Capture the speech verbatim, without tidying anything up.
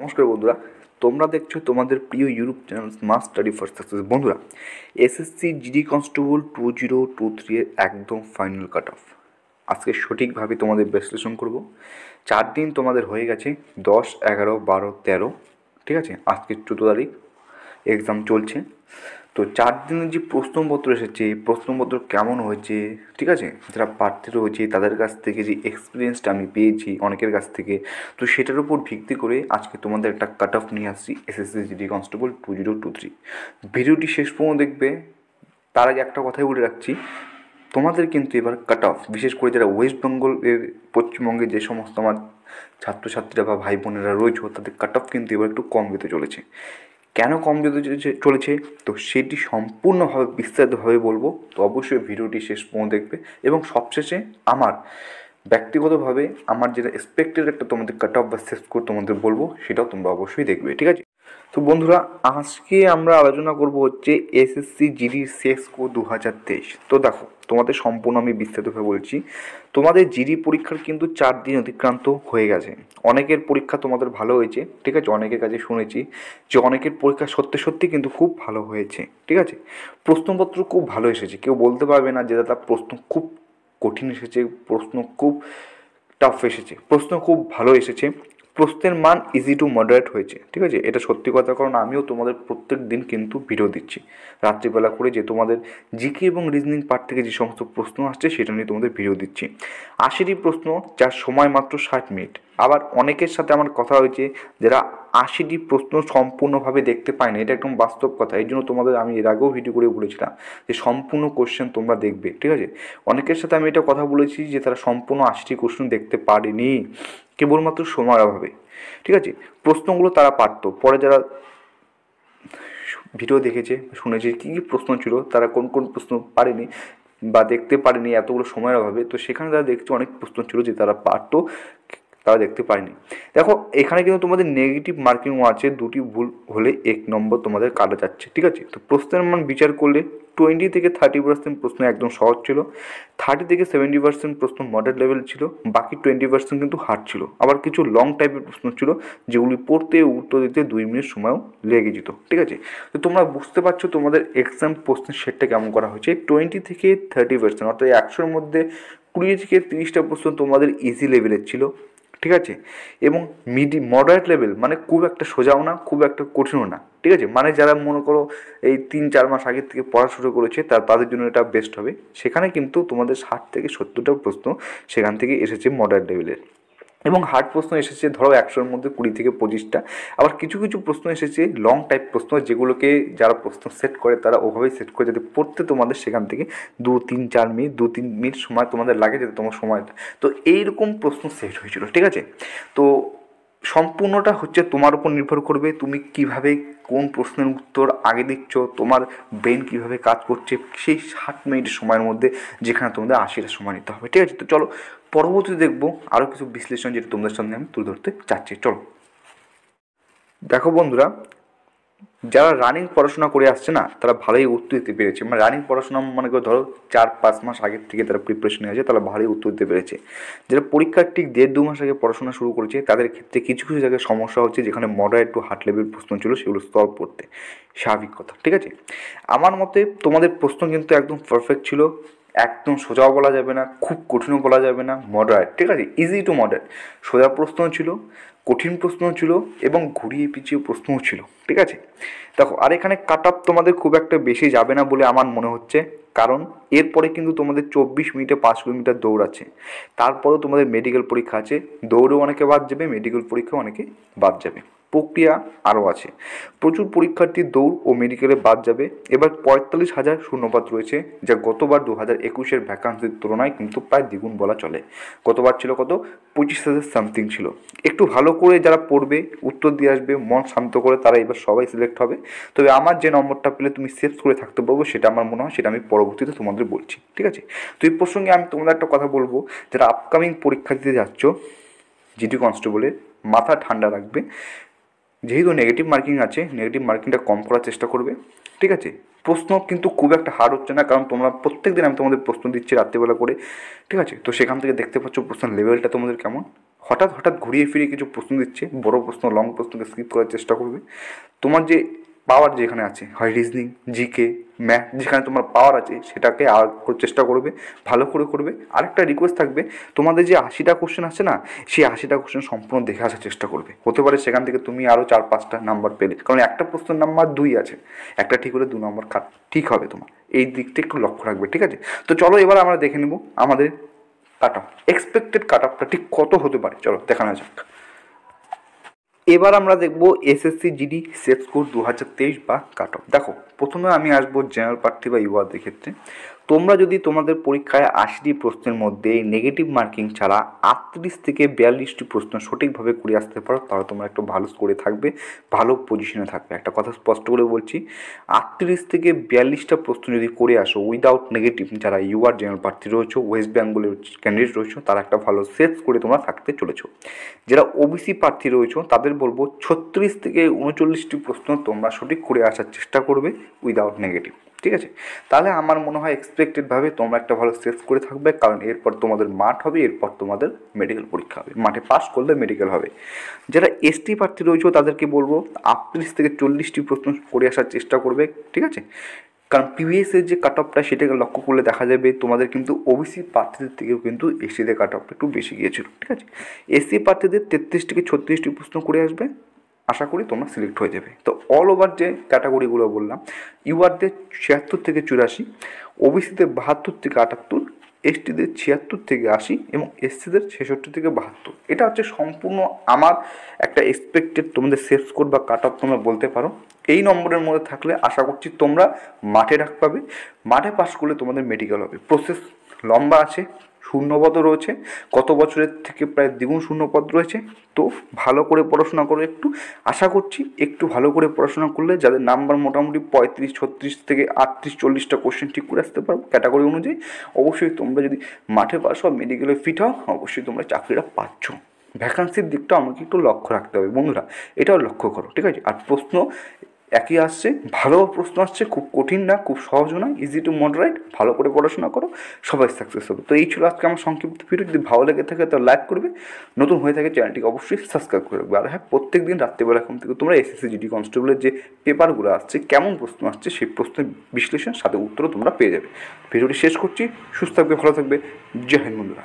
नमस्कार बंधुरा तोमरा देखছো তোমাদের প্রিয় YouTube channel Smart Study for Success. বন্ধুরা SSC GD constable two thousand twenty three এর একদম ফাইনাল কাট অফ আজকে সঠিকভাবে তোমাদের বিশ্লেষণ করব। চার দিন তোমাদের হয়ে গেছে দশ এগারো বারো তেরো, ঠিক আছে। আজকে চৌদ্দ তারিখ এক্সাম চলছে, তো চার দিনের যে প্রশ্নপত্র এসেছে প্রশ্নপত্র কেমন হয়েছে, ঠিক আছে, যারা প্রার্থী রয়েছে তাদের কাছ থেকে যে এক্সপিরিয়েন্সটা আমি পেয়েছি অনেকের কাছ থেকে, তো সেটার উপর ভিত্তি করে আজকে তোমাদের একটা কাট অফ নিয়ে আসছি SSC GD constable two thousand twenty three. ভিডিওটি শেষ পর্যন্ত দেখবে। তার আগে একটা কথাই বলে রাখছি, তোমাদের কিন্তু এবার কাট অফ, বিশেষ করে যারা ওয়েস্ট বেঙ্গলের পশ্চিমবঙ্গে যে সমস্ত আমার ছাত্রছাত্রীরা বা ভাই বোনেরা রয়েছে তাদের কাট অফ কিন্তু এবার একটু কম দিতে চলেছে। কেন কম যদি চলেছে তো সেটি সম্পূর্ণভাবে বিস্তারিতভাবে বলবো, তো অবশ্যই ভিডিওটি শেষ পর্যন্ত দেখবে। এবং সবশেষে আমার ব্যক্তিগতভাবে আমার যেটা এক্সপেক্টেড একটা তোমাদের কাট অফ বা শেষ করে তোমাদের বলবো, সেটাও তোমরা অবশ্যই দেখবে, ঠিক আছে। তো বন্ধুরা আজকে আমরা আলোচনা করব হচ্ছে এসএসসি জিডি শেষ কো দু হাজার তেইশ। তো দেখো তোমাদের সম্পূর্ণ আমি বিস্তারিতভাবে বলছি। তোমাদের জিডি পরীক্ষার কিন্তু চার দিন অতিক্রান্ত হয়ে গেছে। অনেকের পরীক্ষা তোমাদের ভালো হয়েছে, ঠিক আছে। অনেকের কাছে শুনেছি যে অনেকের পরীক্ষা সত্যি সত্যি কিন্তু খুব ভালো হয়েছে, ঠিক আছে। প্রশ্নপত্র খুব ভালো এসেছে, কেউ বলতে পারবে না যে দাদা প্রশ্ন খুব কঠিন এসেছে, প্রশ্ন খুব টাফ এসেছে, প্রশ্ন খুব ভালো এসেছে, প্রশ্নের মান ইজি টু মডারেট হয়েছে, ঠিক আছে। এটা সত্যি কথা, কারণ আমিও তোমাদের প্রত্যেক দিন কিন্তু ভিডিও দিচ্ছি রাত্রিবেলা করে, যে তোমাদের জিকে এবং রিজনিং পার্ট থেকে যে সমস্ত প্রশ্ন আসছে সেটা নিয়ে তোমাদের ভিডিও দিচ্ছি। আশিটি প্রশ্ন, যার সময় মাত্র ষাট মিনিট। আবার অনেকের সাথে আমার কথা হয়েছে যারা আশিটি প্রশ্ন সম্পূর্ণভাবে দেখতে পায় না, এটা একদম বাস্তব কথা। এই জন্য তোমাদের আমি এর আগেও ভিডিও করে বলেছিলাম যে সম্পূর্ণ কোশ্চেন তোমরা দেখবে, ঠিক আছে। অনেকের সাথে আমি এটা কথা বলেছি যে তারা সম্পূর্ণ আশিটি কোশ্চেন দেখতে পারেনি কেবলমাত্র সময়ের অভাবে, ঠিক আছে। প্রশ্নগুলো তারা পারত, পরে যারা ভিডিও দেখেছে শুনেছে কী কী প্রশ্ন ছিল, তারা কোন কোন প্রশ্ন পারেনি বা দেখতে পারেনি এতগুলো সময়ের অভাবে, তো সেখানে তারা দেখছে অনেক প্রশ্ন ছিল যে তারা পারত, তারা দেখতে পারেনি। দেখো এখানে কিন্তু তোমাদের নেগেটিভ মার্কিংও আছে, দুটি ভুল হলে এক নম্বর তোমাদের কাটা যাচ্ছে, ঠিক আছে। তো প্রশ্নের মান বিচার করলে টোয়েন্টি থেকে থার্টি পার্সেন্ট প্রশ্ন একদম সহজ ছিল, থার্টি থেকে সেভেন্টি পার্সেন্ট প্রশ্ন মডারেট লেভেল ছিল, বাকি টোয়েন্টি পার্সেন্ট কিন্তু হার্ড ছিল। আবার কিছু লং টাইপের প্রশ্ন ছিল যেগুলি পড়তে উত্তর দিতে দুই মিনিট সময়ও লেগে যেত, ঠিক আছে। তো তোমরা বুঝতে পারছো তোমাদের এক্সাম প্রশ্নের সেটটা কেমন করা হয়েছে। টোয়েন্টি থেকে থার্টি পার্সেন্ট অর্থাৎ একশোর মধ্যে কুড়ি থেকে তিরিশটা প্রশ্ন তোমাদের ইজি লেভেলের ছিল, ঠিক আছে। এবং মিডি মডারেট লেভেল মানে খুব একটা সোজাও না খুব একটা কঠিনও না, ঠিক আছে। মানে যারা মনে করো এই তিন চার মাস আগের থেকে পড়া শুরু করেছে তার তাদের জন্য এটা বেস্ট হবে। সেখানে কিন্তু তোমাদের ষাট থেকে সত্তরটা প্রশ্ন সেখান থেকে এসেছে মডারেট লেভেলের, এবং হার্ড প্রশ্ন এসেছে ধরো একশোর মধ্যে কুড়ি থেকে পঁচিশটা। আবার কিছু কিছু প্রশ্ন এসেছে লং টাইপ প্রশ্ন, যেগুলোকে যারা প্রশ্ন সেট করে তারা ওভাবেই সেট করে যাতে পড়তে তোমাদের সেখান থেকে দু তিন চার মিনিট দু তিন মিনিট সময় তোমাদের লাগে, যাতে তোমার সময়টা তো এইরকম প্রশ্ন সেট হয়েছিল, ঠিক আছে। তো সম্পূর্ণটা হচ্ছে তোমার উপর নির্ভর করবে তুমি কিভাবে কোন প্রশ্নের উত্তর আগে দিচ্ছ, তোমার ব্রেন কীভাবে কাজ করছে সেই ষাট মিনিটের সময়ের মধ্যে, যেখানে তোমাদের আশিটা সময় নিতে হবে, ঠিক আছে। তো চলো পরবর্তীতে দেখবো আরও কিছু বিশ্লেষণ যেটা তোমাদের সামনে আমি তুলে ধরতে চাচ্ছি। চলো দেখো বন্ধুরা, যারা রানিং পড়াশোনা করে আসছে না তারা ভালোই উত্তর দিতে পেরেছে। মানে রানিং পড়াশোনা মানে করে ধরো চার পাঁচ মাস আগের থেকে তারা প্রিপারেশনে আছে, তারা ভালোই উত্তর দিতে পেরেছে। যারা পরীক্ষার ঠিক দেড় দু মাস আগে পড়াশোনা শুরু করেছে তাদের ক্ষেত্রে কিছু কিছু জায়গায় সমস্যা হচ্ছে, যেখানে মডারেট টু হার্ড লেভেল প্রশ্ন ছিল সেগুলো সলভ করতে, স্বাভাবিক কথা, ঠিক আছে। আমার মতে তোমাদের প্রশ্ন কিন্তু একদম পারফেক্ট ছিল, একদম সোজাও বলা যাবে না খুব কঠিনও বলা যাবে না, মডারেট, ঠিক আছে, ইজি টু মডারেট। সোজা প্রশ্ন ছিল, কঠিন প্রশ্ন ছিল, এবং ঘুরিয়ে পিছিয়ে প্রশ্নও ছিল, ঠিক আছে। দেখো আর এখানে কাট অফ তোমাদের খুব একটা বেশি যাবে না বলে আমার মনে হচ্ছে, কারণ এরপরে কিন্তু তোমাদের চব্বিশ মিনিটে পাঁচ কিলোমিটার দৌড় আছে, তারপরেও তোমাদের মেডিকেল পরীক্ষা আছে, দৌড়েও অনেকে বাদ যাবে, মেডিকেল পরীক্ষাও অনেকে বাদ যাবে, প্রক্রিয়া আরও আছে, প্রচুর পরীক্ষার্থী দৌড় ও মেডিকেলে বাদ যাবে। এবার পঁয়তাল্লিশ হাজার শূন্যপাত রয়েছে, যা গতবার দু হাজার একুশের ভ্যাকান্সির তুলনায় কিন্তু প্রায় দ্বিগুণ বলা চলে। গতবার ছিল কত, পঁচিশ হাজার সামথিং ছিল। একটু ভালো করে যারা পড়বে উত্তর দিয়ে আসবে মন শান্ত করে, তারা এবার সবাই সিলেক্ট হবে। তবে আমার যে নম্বরটা পেলে তুমি সেভ করে থাকতে পারবো সেটা আমার মনে হয়, সেটা আমি পরবর্তীতে তোমাদের বলছি, ঠিক আছে। তো এই প্রসঙ্গে আমি তোমাদের একটা কথা বলবো, যারা আপকামিং পরীক্ষা দিতে যাচ্ছ জিডি কনস্টেবলের, মাথা ঠান্ডা রাখবে। যেহেতু নেগেটিভ মার্কিং আছে, নেগেটিভ মার্কিংটা কম করার চেষ্টা করবে, ঠিক আছে। প্রশ্ন কিন্তু খুব একটা হার্ড হচ্ছে না, কারণ তোমরা প্রত্যেক দিন আমি তোমাদের প্রশ্ন দিচ্ছি রাত্রিবেলা করে, ঠিক আছে। তো সেখান থেকে দেখতে পাচ্ছ প্রশ্নের লেভেলটা তোমাদের কেমন, হঠাৎ হঠাৎ ঘুরিয়ে ফিরিয়ে কিছু প্রশ্ন দিচ্ছে, বড় প্রশ্ন লং প্রশ্নকে স্কিপ করার চেষ্টা করবে। তোমার যে পাওয়ার যেখানে আছে, হয় রিজনিং, জিকে, ম্যাথ, যেখানে তোমার পাওয়ার আছে সেটাকে আর চেষ্টা করবে, ভালো করে করবে। আরেকটা রিকোয়েস্ট থাকবে, তোমাদের যে আশিটা কোশ্চেন আছে না, সেই আশিটা কোশ্চেন সম্পূর্ণ দেখে আসার চেষ্টা করবে। হতে পারে সেখান থেকে তুমি আরও চার পাঁচটা নাম্বার পেলে, কারণ একটা প্রশ্নের নাম্বার দুই আছে, একটা ঠিক হলে দু নম্বর খাত ঠিক হবে। তোমার এই দিকটা একটু লক্ষ্য রাখবে, ঠিক আছে? তো চলো এবার আমরা দেখে নেব আমাদের কাট অফ, এক্সপেক্টেড কাট অফটা ঠিক কত হতে পারে, চলো দেখানো যাক। এবার আমরা দেখব এসএসসি জিডি সেট স্কোর দু হাজার তেইশ বা কাট অফ। দেখো প্রথমে আমি আসবো জেনারেল প্রার্থী বা ইউয়ারদের ক্ষেত্রে। তোমরা যদি তোমাদের পরীক্ষায় আশিটি প্রশ্নের মধ্যে নেগেটিভ মার্কিং ছাড়া আটত্রিশ থেকে বিয়াল্লিশটি প্রশ্ন সঠিকভাবে করে আসতে পারো, তাহলে তোমরা একটু ভালো স্কোরে থাকবে, ভালো পজিশনে থাকবে। একটা কথা স্পষ্ট করে বলছি, আটত্রিশ থেকে বিয়াল্লিশটা প্রশ্ন যদি করে আসো উইদাউট নেগেটিভ, যারা ইউআর জেনারেল প্রার্থী রয়েছে, ওয়েস্ট বেঙ্গলের ক্যান্ডিডেট রয়েছে, তারা একটা ভালো সেট স্কোরে তোমরা থাকতে চলেছো। যারা ওবিসি প্রার্থী রয়েছে তাদের বলবো ছত্রিশ থেকে উনচল্লিশটি প্রশ্ন তোমরা সঠিক করে আসার চেষ্টা করবে উইদাউট নেগেটিভ, ঠিক আছে? তাহলে আমার মনে হয় এক্সপেক্টেডভাবে তোমরা একটা ভালো সেট করে থাকবে, কারণ এরপর তোমাদের মাঠ হবে, এরপর তোমাদের মেডিকেল পরীক্ষা হবে, মাঠে পাস করলে মেডিকেল হবে। যারা এসটি প্রার্থী রয়েছে তাদেরকে বলবো আটত্রিশ থেকে চল্লিশটি প্রশ্ন করে আসার চেষ্টা করবে, ঠিক আছে? কারণ প্রিভিয়াসের যে কাট অফটা সেটাকে লক্ষ্য করলে দেখা যাবে তোমাদের কিন্তু ওবিসি প্রার্থীদের থেকেও কিন্তু এসটিদের কাট অফটা একটু বেশি গিয়েছিল, ঠিক আছে? এসসি প্রার্থীদের তেত্রিশ থেকে ছত্রিশটি প্রশ্ন করে আসবে, আশা করি তোমরা সিলেক্ট হয়ে যাবে। তো অল ওভার যে ক্যাটাগরিগুলো বললাম, ইউআরদের ছিয়াত্তর থেকে চুরাশি, ওবিসিদের বাহাত্তর থেকে আটাত্তর, এসটিদের ছিয়াত্তর থেকে আশি এবং এসসিদের ছেষট্টি থেকে বাহাত্তর। এটা হচ্ছে সম্পূর্ণ আমার একটা এক্সপেক্টেড তোমাদের সেট স্কোর বা কাট অফ তোমরা বলতে পারো। এই নম্বরের মধ্যে থাকলে আশা করছি তোমরা মাঠে ডাক পাবে, মাঠে পাস করলে তোমাদের মেডিকেল হবে। প্রসেস লম্বা আছে, শূন্যপদ রয়েছে, গত বছরের থেকে প্রায় দ্বিগুণ শূন্যপদ রয়েছে। তো ভালো করে পড়াশোনা করো একটু, আশা করছি একটু ভালো করে পড়াশোনা করলে যাদের নাম্বার মোটামুটি পঁয়ত্রিশ ছত্রিশ থেকে আটত্রিশ চল্লিশটা কোশ্চেন ঠিক করে আসতে পারো ক্যাটাগরি অনুযায়ী, অবশ্যই তোমরা যদি মাঠে পাস হও, মেডিকেলে ফিট হও, অবশ্যই তোমরা চাকরিটা পাচ্ছ। ভ্যাকান্সির দিকটা আমাকে একটু লক্ষ্য রাখতে হবে বন্ধুরা, এটাও লক্ষ্য করো, ঠিক আছে? আর প্রশ্ন একই আসছে, ভালো প্রশ্ন আসছে, খুব কঠিন না, খুব সহজ না, ইজি টু মডারেট। ভালো করে পড়াশোনা করো, সবাই সাকসেস হবে। তো এই ছিল আজকে আমার সংক্ষিপ্ত ভিডিও। যদি ভালো লেগে থাকে তাহলে লাইক করবে, নতুন হয়ে থাকে চ্যানেলটিকে অবশ্যই সাবস্ক্রাইব করে রাখবে। আর হ্যাঁ, প্রত্যেক দিন রাত্রিবেলা এখন থেকে তোমরা এসএসসি জিডি কনস্টেবলের যে পেপারগুলো আসছে, কেমন প্রশ্ন আসছে, সেই প্রশ্নের বিশ্লেষণ সাথে উত্তরও তোমরা পেয়ে যাবে। ভিডিওটি শেষ করছি, সুস্থ থাকবে, ভালো থাকবে, জয় হিন্দ বন্ধুরা।